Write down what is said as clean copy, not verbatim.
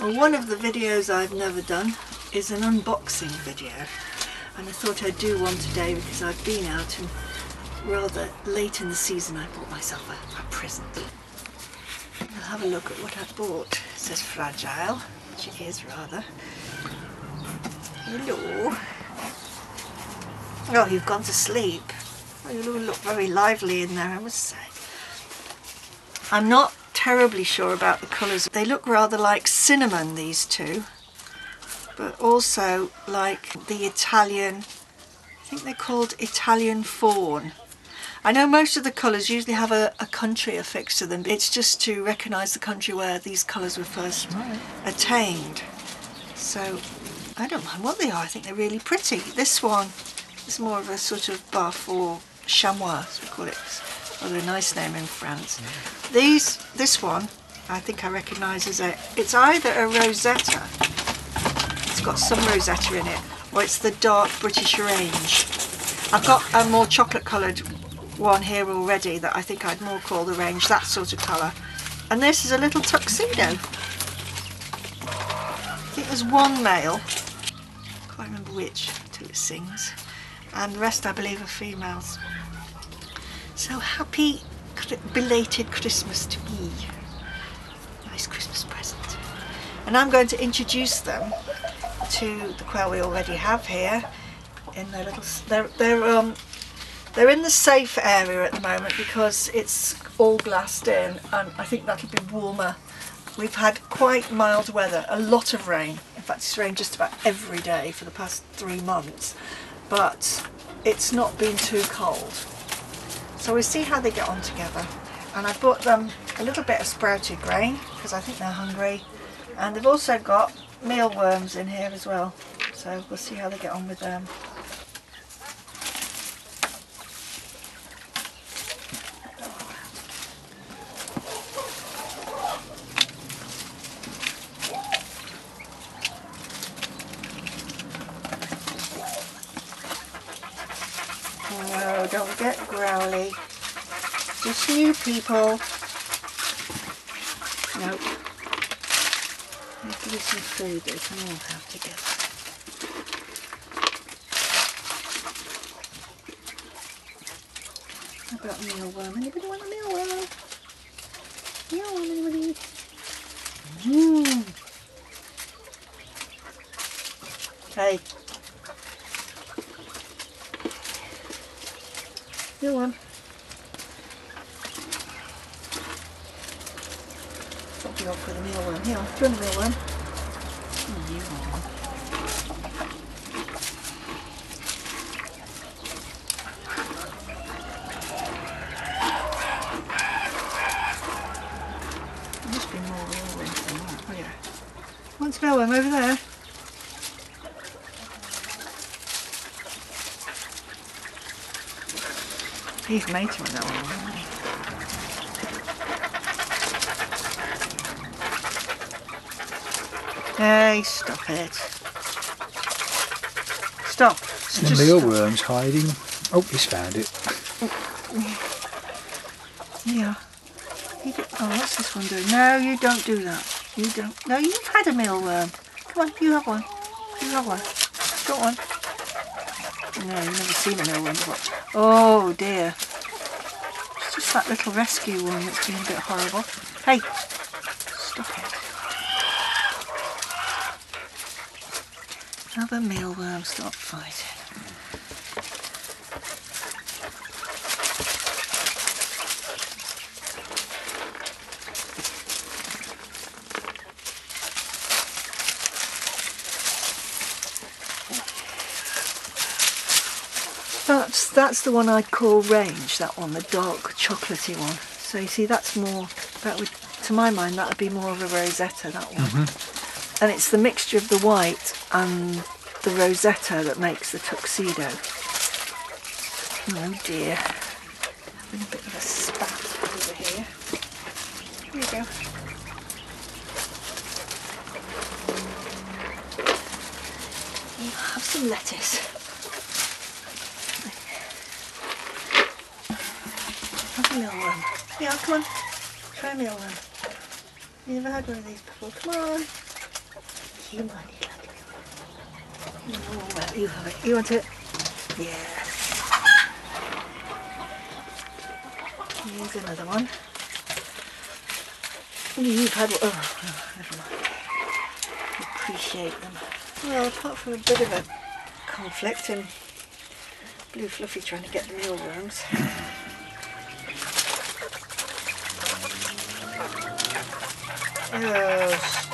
Well, one of the videos I've never done is an unboxing video, and I thought I'd do one today because I've been out and rather late in the season I bought myself a present. I'll have a look at what I bought. It says fragile, which it is rather. Hello. Oh, you've gone to sleep. Oh, you look very lively in there, I must say. I'm not terribly sure about the colours. They look rather like cinnamon, these two, but also like the Italian, I think they're called Italian fawn. I know most of the colours usually have a country affixed to them. It's just to recognise the country where these colours were first attained. So I don't mind what they are. I think they're really pretty. This one is more of a sort of buff, or chamois as we call it. Well, a nice name in France. Yeah. This one, I think I recognise as it's either a Rosetta, it's got some Rosetta in it, or it's the dark British range. I've got a more chocolate coloured one here already that I think I'd more call the range, that sort of colour. And this is a little tuxedo. I think there's one male, can't remember which till it sings, and the rest I believe are females. So happy belated Christmas to me. Nice Christmas present. And I'm going to introduce them to the quail we already have here in their little, they're in the safe area at the moment because it's all glassed in, and I think that'll be warmer. We've had quite mild weather, a lot of rain. In fact, it's rained just about every day for the past 3 months, but it's not been too cold. So we'll see how they get on together. And I bought them a little bit of sprouted grain because I think they're hungry. And they've also got mealworms in here as well. So we'll see how they get on with them. No, don't get growly. Just new people. Nope. Let's give you some food that we can all have together. How about mealworm? Anybody want a mealworm? Mealworm, anybody? Hey. Go on. Don't go for the mealworm. Here, throw the mealworm. There must be more mealworms than that. Oh yeah. One's mealworm over there. He's mating with that one, hasn't he? Hey, stop it. Stop. The mealworm's hiding. Oh, he's found it. Yeah. Oh, what's this one doing? No, you don't do that. You don't. No, you've had a mealworm. Come on, you have one. You have one. Go on. No, you've never seen a mealworm before. Oh dear, it's just that little rescue one that's been a bit horrible. Hey, stop it. Another mealworm, stop fighting. That's the one I'd call range, that one, the dark chocolatey one. So you see, that's more, to my mind, that would be more of a Rosetta, that one. Mm-hmm. And it's the mixture of the white and the Rosetta that makes the tuxedo. Oh dear. Having a bit of a spat over here. Here we go. You have some lettuce. Mealworm. Yeah, come on. Try a mealworm. You've never had one of these before. Come on. You have it. You want it? Yeah. Here's another one. You've had one. Oh, never mind. Appreciate them. Well, apart from a bit of a conflict in Blue Fluffy trying to get the mealworms. Oh,